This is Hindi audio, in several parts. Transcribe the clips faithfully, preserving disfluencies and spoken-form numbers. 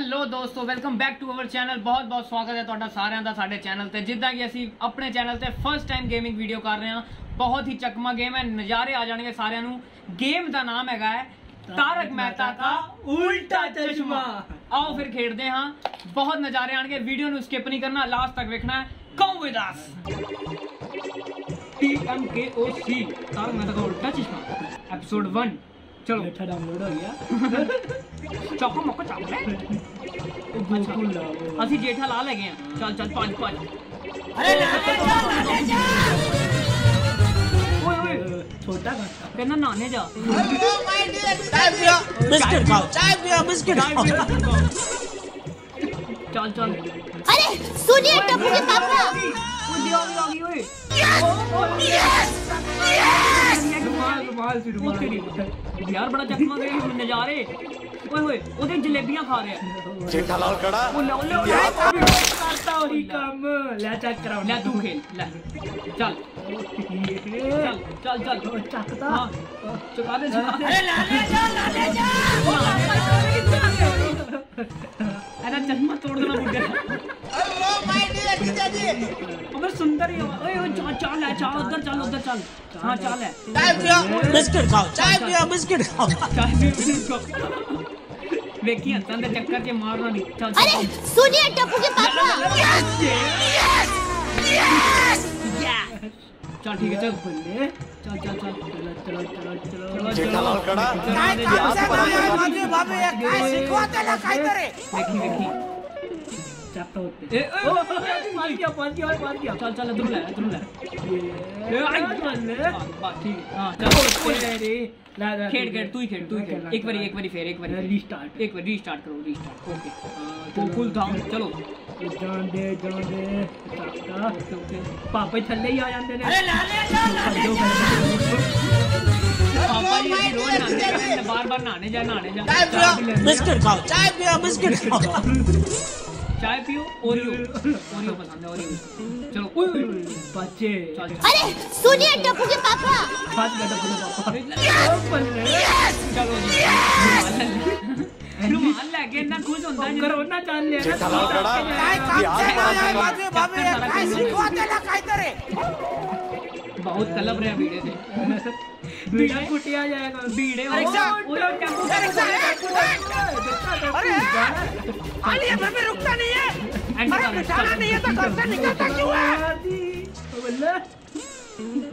हेलो दोस्तों, welcome back to our channel. बहुत बहुत स्वागत है ਤੁਹਾਡਾ ਸਾਰਿਆਂ ਦਾ ਸਾਡੇ ਚੈਨਲ ਤੇ। ਜਿੱਦਾਂ ਕਿ ਅਸੀਂ ਆਪਣੇ ਚੈਨਲ ਤੇ ਫਸਟ ਟਾਈਮ ਗੇਮਿੰਗ ਵੀਡੀਓ ਕਰ ਰਹੇ ਹਾਂ। ਬਹੁਤ ਹੀ ਚੱਕਮਾ ਗੇਮ ਹੈ, ਨਜ਼ਾਰੇ ਆ ਜਾਣਗੇ ਸਾਰਿਆਂ ਨੂੰ। ਗੇਮ ਦਾ ਨਾਮ ਹੈਗਾ ਹੈ ਤਾਰਕ ਮਹਿਤਾ ਦਾ ਉਲਟਾ ਚਸ਼ਮਾ। ਆਓ ਫਿਰ ਖੇਡਦੇ ਹਾਂ, ਬਹੁਤ ਨਜ਼ਾਰੇ ਆਣਗੇ। ਵੀਡੀਓ ਨੂੰ ਸਕਿਪ ਨਹੀਂ ਕਰਨਾ, ਲਾਸਟ ਤੱਕ ਵੇਖਣਾ ਹੈ। Come with us T M K O सी तारक मेहता का उल्टा चश्मा एपिसोड वन। चलो बैठा डाउनलोड हो गया। चौको मको चौको अच्छा असि जेठालाल है गए। चल चल पांच पांच। अरे ओए ओए छोटा घाटा कहना नाने जा। बिस्किट खाओ, चाय पियो, बिस्किट खाओ। चल चल। अरे सुनिए टप्पू के पापा वो दिया लगी ओए। यार बड़ा चकमा नजारे। ओए ओए ओदे जलेबियां खा रहे हैं। जेठालाल खड़ा। ओले ओले करता ही काम। ले चेक कराओ, ले तू खेल, ले चल चल चल चल चकता। चुका दे चुका। अरे ले ले चल ले चल। अरे चश्मा तोड़ देना बुड्ढे। सुंदर ही ओए ओए चाल चाल है, चाल उधर चाल उधर चाल। हां चाल है। चाय पियो, बिस्किट खाओ, चाय पियो, बिस्किट खाओ। चाय पियो। देखिए अंदर चक्कर के मारना नहीं। चल चल। अरे सुनिए टप्पू के पापा। Yes yes yes. चल ठीक है, चल बल्ले। चल चल चल चलो चलो चलो। जेठालाल खड़ा। काय बाबे बाबे काय शिकवते ना काय करे। देखी देखी चैप्टर होते ए ओ मार दिया मार दिया मार दिया। चल चल इधर ले इधर ले ए आई ले बात ठीक है। हां चलो कोई रे ला खेल खेल तू ही खेल तू ही खेल। एक बारी एक बारी फिर एक बारी रीस्टार्ट एक बारी रीस्टार्ट करो रीस्टार्ट। ओके तो फुल डाउन। चलो जान दे जान दे चक्का। ओके पापा थल्ले ही आ जाते ने। अरे ला ले पापा ये रोज नहाने बार-बार नहाने जा नहाने जा। बिस्किट खाओ, चाय पियो, बिस्किट खाओ। चाय पियो, ओरियो ओरियो पसंद है ओरियो। चलो ओए बच्चे। अरे सुनिए टप्पू के पापा। बात कर टप्पू के पापा। चलो मान ले के ना खुश होता है करो ना जान ले ना। काय काम बाबे काय शिकवते ना काय करे। बहुत कलब रहे बीड़े से। बीड़ा कुटिया जाएगा बीड़े। अरे ओए टप्पू का अरे आलिया मैं रुकता नहीं है। अरे बिठाना नहीं है तो घर से निकलता क्यों है?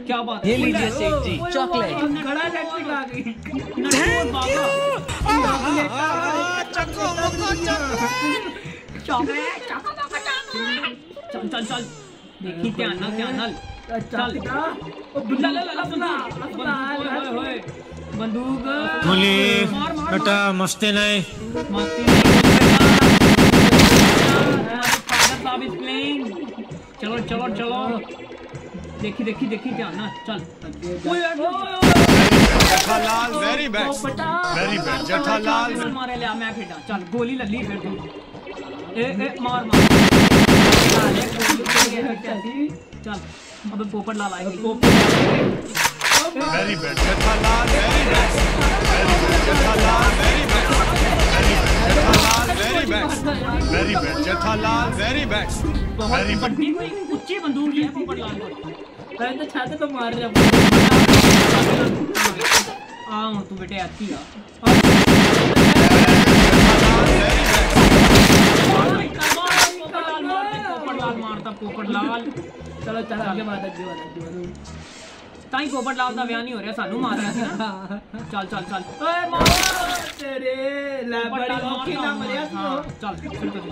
क्या बात है। ये लीजिए सेठ जी चॉकलेट। बड़ा इलेक्ट्रिक आ गई। Thank you. चको मको चॉकलेट चॉकलेट चको मको चॉकलेट। चल चल चल देखी ध्यान ना ध्यान ना। चल ओ बुला ला ला बुला ओए बंदूक गोली बेटा मस्ती नहीं मस्ती। चलो चलो चलो देखी देखी देखी ध्यान ना। चल ओए Jethalal very bad very bad Jethalal मारे ले मैं खेड़ा। चल गोली ले ली फिर तू ए ए मार मार। चल अबे पोपट लाल आएगी very bad Jethalal very bad Jethalal very bad very bad very bad Jethalal very bad. बहुत बड़ी कोई ऊंची बंदूक है पोपट लाल को। मैं तो छाते पे मार रहा हूं। आ तू बेटे आती है। पोपट लाल मारता पोपट लाल। चलो चल आगे बात आगे बात आगे ताई पोपट लाल दा ब्याह नहीं हो रहा सानू मार रहा है ना। चल चल चल ओए मार तेरे ला बड़ी ओके ना मरिया। चल फिर तो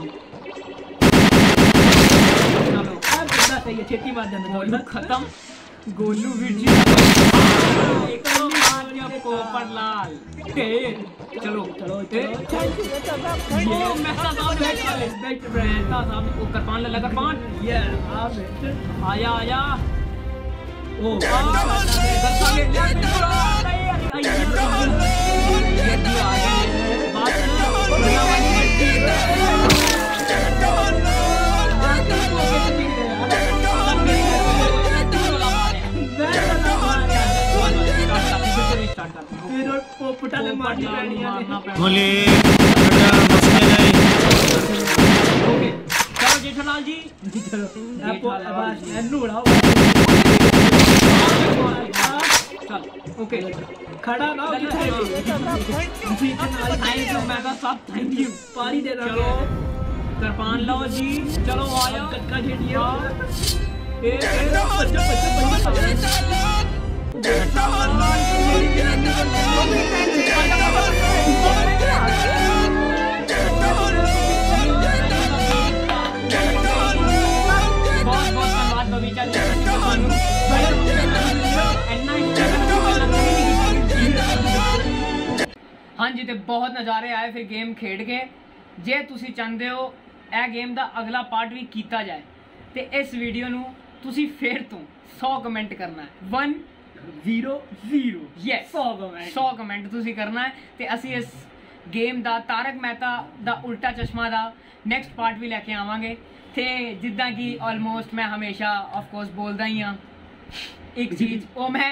सही है छेती मार देना। गोलू खत्म। गोलू वीरजी एक और मार दिया पोपट लाल। चलो चलो चलो मेहता साहब बैठ मेहता साहब को कृपान लगा कृपान। ये आया आया ओ फिर पोपटा ने मारनी पड़नी है। बोले बेटा बचने नहीं। ओके चलो जेठालाल जी आपको आवाज एन्नू उड़ाओ। ओके खड़ा ना हो जेठालाल। थैंक यू मेगा साहब, थैंक यू पारी दे रहा। चलो कृपान लो जी, चलो आओ कक्का जेठिया। ए बच्चा बच्चा बच्चा हाँ जी, तो बहुत नज़ारे आए फिर गेम खेड के। जे तुसी चाहते हो यह गेम का अगला पार्ट भी किया जाए तो इस वीडियो नूं तुसी फिर तो सौ कमेंट करना है। वन जीरो जीरो यस सौ कमेंट सौ कमेंट तुसी करना है तो असी इस गेम का तारक मेहता का उल्टा चश्मा का नैक्सट पार्ट भी लैके आवांगे। तो जिदा कि ऑलमोस्ट मैं हमेशा ऑफकोर्स बोलता ही हाँ एक चीज़ वो मैं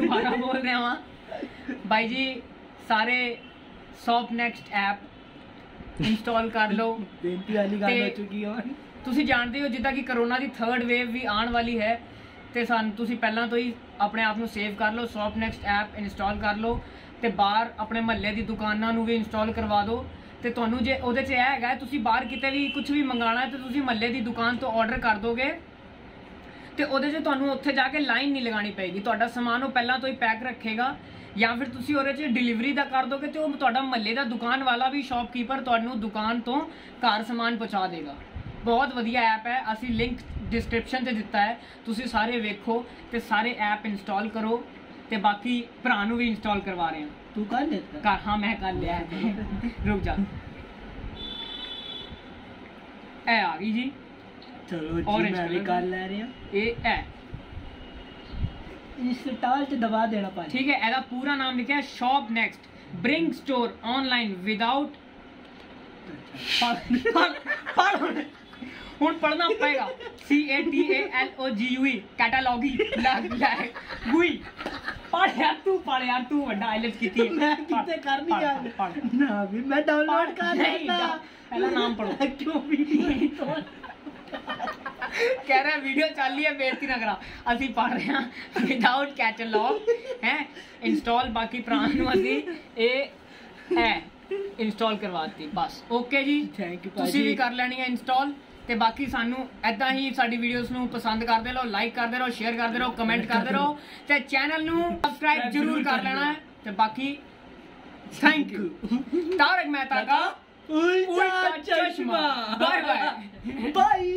दोबारा बोल रहा वहाँ भाई जी, सारे शॉप नेक्स्ट ऐप इंस्टॉल कर लो। तुसी जानते हो जिदा कि करोना की थर्ड वेव भी आने वाली है तो सान तुसी पहला तो ही अपने आप को सेव कर लो, शॉप नेक्स्ट ऐप इंस्टॉल कर लो तो बाहर अपने महल्ले की दुकानों को भी इंस्टॉल करवा दो। तो थानू जे वो है तुसी बाहर कितने भी कुछ भी मंगाना है तो तुसी महल्ले की दुकान तो ऑर्डर कर दोगे तो वो थानू उत्थे जाके लाइन नहीं लगानी पेगी। तुहाडा समान वो पहला तो ही पैक रखेगा या फिर तुसी और डिलीवरी का कर दोगे तो तुहाडा महल्ले का दुकान वाला भी शॉपकीपर तुहानू दुकान तो घर समान पहुँचा देगा। बहुत वधिया ऐप है, असी लिंक डिस्क्रिप्शन से दिता है, तुसी सारे वेखो तो सारे ऐप इंस्टॉल करो। तो बाकी भरा भी इंस्टॉल करवा रहे हैं। तू कर लेता? हाँ मैं कर लिया रुक जा ए आ गई जी। चलो जी, और मैं भी कर ले रहे हैं। ये है इंस्टॉल से दबा देना पा, ठीक है। एदा पूरा नाम लिखा है shop next bring store online without हूँ पढ़ना पड़ेगा C A T A L O G U कैटालॉगी पढ़ यार तू पढ़ यार तू वड्डा आइलेट्स की थी मैं कितने कर नहीं यार ना भी मैं डाउनलोड कर लेता पहला नाम पढ़ो क्यों भी कह रहा है वीडियो चल रही है बेइज्जती ना करा असी पढ़ रहे हैं विदाउट कैटालॉग है इंस्टॉल। बाकी प्राण असी ए है इंस्टॉल करवाती बस। ओके जी थैंक यू, तुसी भी कर लेनी है इंस्टॉल। तो बाकी सानू ऐदा ही साडी वीडियोस नू पसंद करते रहो, लाइक करते रहो, शेयर करते रहो, कमेंट करते रहो तो चैनल नू सब्सक्राइब जरूर कर लेना है। तो बाकी थैंक यू तारक मेहता का उल्टा चश्मा। Bye bye bye.